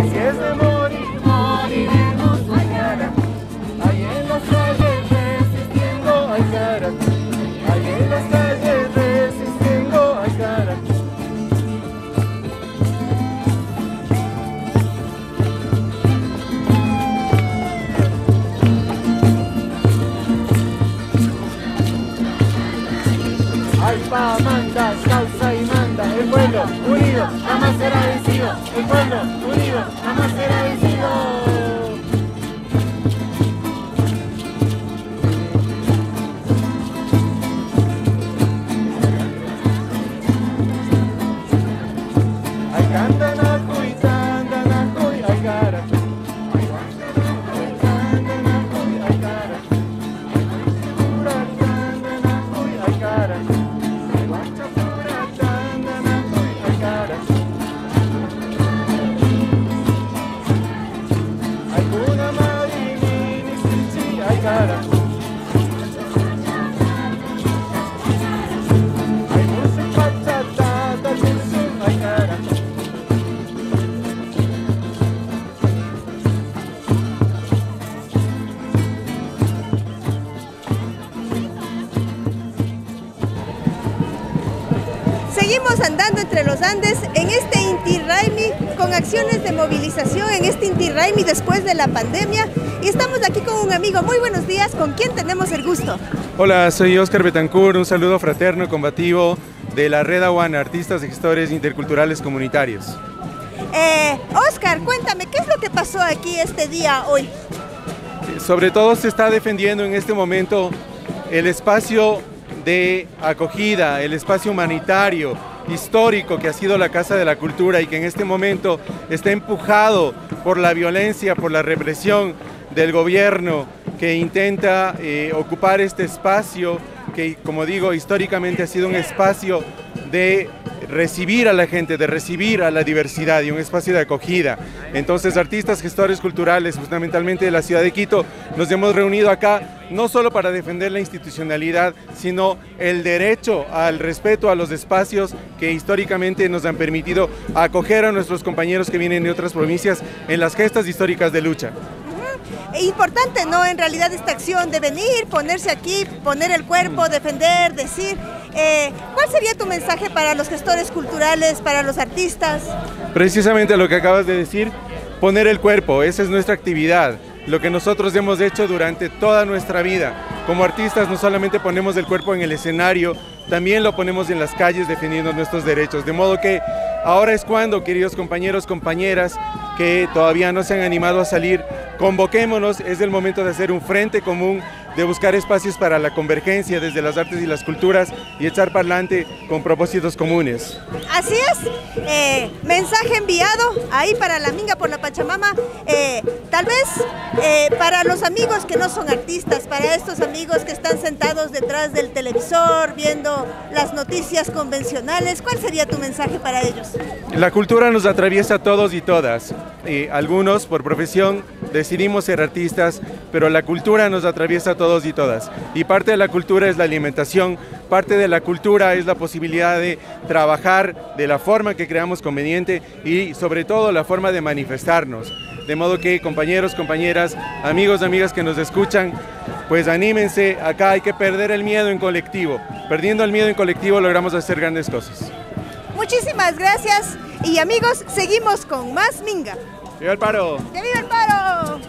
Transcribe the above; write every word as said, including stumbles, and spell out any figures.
Ay, si es de morir, moriremos mañana. Ahí en las calles resistiendo, ay cara. Ahí en las calles resistiendo, ay cara. Alfa manda, causa y manda. El pueblo unido jamás será vencido. El pueblo unido jamás será vencido. Seguimos andando entre los Andes en este Inti Raimi con acciones de movilización en este Inti Raimi después de la pandemia y estamos aquí con un amigo. Muy buenos días, ¿con quién tenemos el gusto? Hola, soy Oscar Betancourt, un saludo fraterno, combativo de la Red Awana, artistas y gestores interculturales comunitarios. Eh, Oscar, cuéntame, ¿qué es lo que pasó aquí este día hoy? Sobre todo se está defendiendo en este momento el espacio de acogida, el espacio humanitario, histórico que ha sido la Casa de la Cultura y que en este momento está empujado por la violencia, por la represión del gobierno que intenta eh, ocupar este espacio que, como digo, históricamente ha sido un espacio de recibir a la gente, de recibir a la diversidad y un espacio de acogida. Entonces, artistas, gestores culturales, fundamentalmente de la ciudad de Quito, nos hemos reunido acá no solo para defender la institucionalidad, sino el derecho al respeto a los espacios que históricamente nos han permitido acoger a nuestros compañeros que vienen de otras provincias en las gestas históricas de lucha. Importante, ¿no? En realidad esta acción de venir, ponerse aquí, poner el cuerpo, defender, decir. Eh, ¿Cuál sería tu mensaje para los gestores culturales, para los artistas? Precisamente lo que acabas de decir, poner el cuerpo, esa es nuestra actividad. Lo que nosotros hemos hecho durante toda nuestra vida. Como artistas no solamente ponemos el cuerpo en el escenario, también lo ponemos en las calles defendiendo nuestros derechos. De modo que ahora es cuando, queridos compañeros, compañeras, que todavía no se han animado a salir, convoquémonos, es el momento de hacer un frente común, de buscar espacios para la convergencia desde las artes y las culturas y echar para adelante con propósitos comunes. Así es, eh, mensaje enviado ahí para la Minga por la Pachamama, eh, tal vez eh, para los amigos que no son artistas, para estos amigos que están sentados detrás del televisor viendo las noticias convencionales, ¿cuál sería tu mensaje para ellos? La cultura nos atraviesa a todos y todas, eh, algunos por profesión decidimos ser artistas, pero la cultura nos atraviesa a todos y todas. Y parte de la cultura es la alimentación, parte de la cultura es la posibilidad de trabajar de la forma que creamos conveniente y sobre todo la forma de manifestarnos. De modo que compañeros, compañeras, amigos, amigas que nos escuchan, pues anímense, acá hay que perder el miedo en colectivo. Perdiendo el miedo en colectivo logramos hacer grandes cosas. Muchísimas gracias y amigos, seguimos con más Minga. ¡Viva el paro! ¡Que viva el paro!